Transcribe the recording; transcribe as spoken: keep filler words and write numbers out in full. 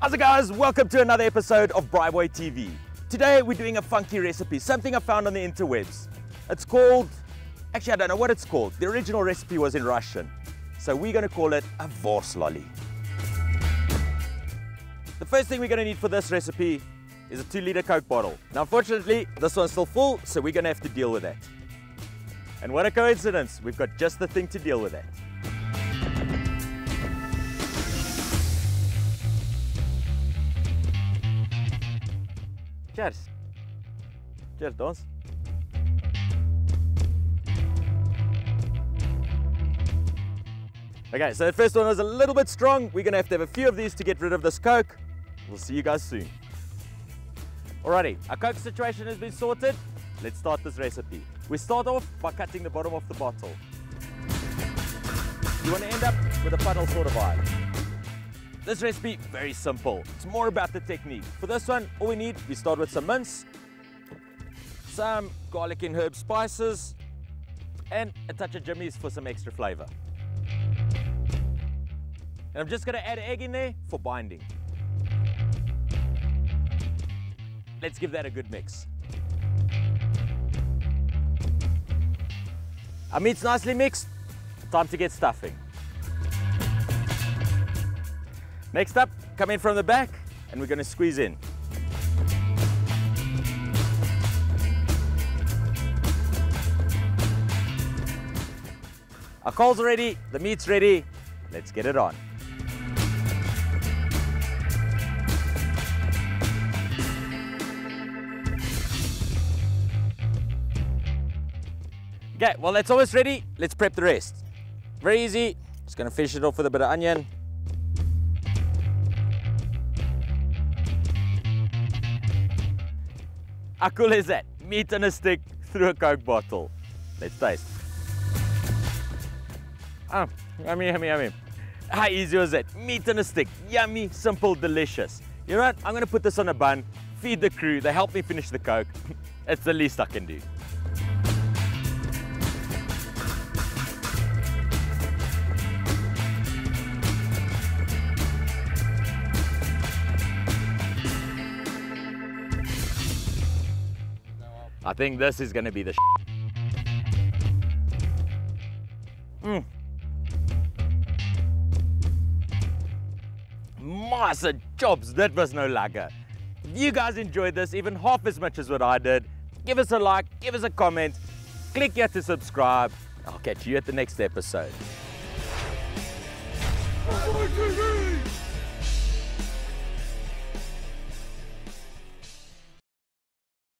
How's it guys, welcome to another episode of BraaiBoy T V. Today we're doing a funky recipe, something I found on the interwebs. It's called, actually I don't know what it's called. The original recipe was in Russian. So we're gonna call it a Wors Lolly. The first thing we're gonna need for this recipe is a two liter Coke bottle. Now unfortunately, this one's still full, so we're gonna have to deal with that. And what a coincidence, we've got just the thing to deal with that. Cheers. Cheers, Dons. Okay, so the first one was a little bit strong. We're gonna have to have a few of these to get rid of this Coke. We'll see you guys soon. Alrighty, our Coke situation has been sorted. Let's start this recipe. We start off by cutting the bottom off the bottle. You wanna end up with a funnel sort of vibe. This recipe, very simple. It's more about the technique. For this one, all we need, we start with some mince, some garlic and herb spices, and a touch of Jimmy's for some extra flavor. And I'm just gonna add an egg in there for binding. Let's give that a good mix. Our meat's nicely mixed, time to get stuffing. Next up, come in from the back and we're going to squeeze in. Our coals are ready, the meat's ready, let's get it on. Okay, well that's almost ready, let's prep the rest. Very easy, just going to finish it off with a bit of onion. How cool is that? Meat on a stick through a Coke bottle. Let's taste. Ah, yummy, yummy, yummy. How easy was that? Meat on a stick. Yummy, simple, delicious. You know what? I'm gonna put this on a bun, feed the crew. They helped me finish the Coke. It's the least I can do. I think this is gonna be the mm. Master jobs, that was no lager. If you guys enjoyed this even half as much as what I did, give us a like, give us a comment, click here to subscribe. I'll catch you at the next episode.